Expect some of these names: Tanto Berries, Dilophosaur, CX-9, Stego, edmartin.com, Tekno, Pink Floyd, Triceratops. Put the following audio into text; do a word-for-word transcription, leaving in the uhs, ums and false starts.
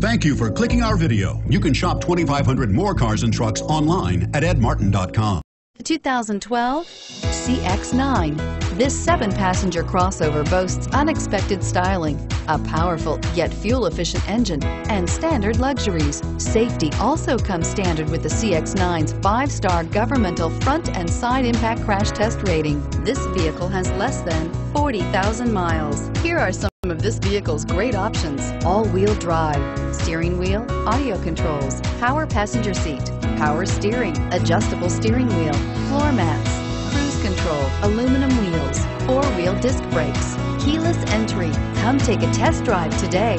Thank you for clicking our video. You can shop twenty-five hundred more cars and trucks online at ed martin dot com. The two thousand twelve C X nine. This seven passenger crossover boasts unexpected styling, a powerful yet fuel-efficient engine, and standard luxuries. Safety also comes standard with the C X nine's five star governmental front and side impact crash test rating. This vehicle has less than forty thousand miles. Here are some of this vehicle's great options: all-wheel drive, steering wheel audio controls, power passenger seat, power steering, adjustable steering wheel, floor mats, cruise control, aluminum wheels, four-wheel disc brakes, keyless entry. Come take a test drive today.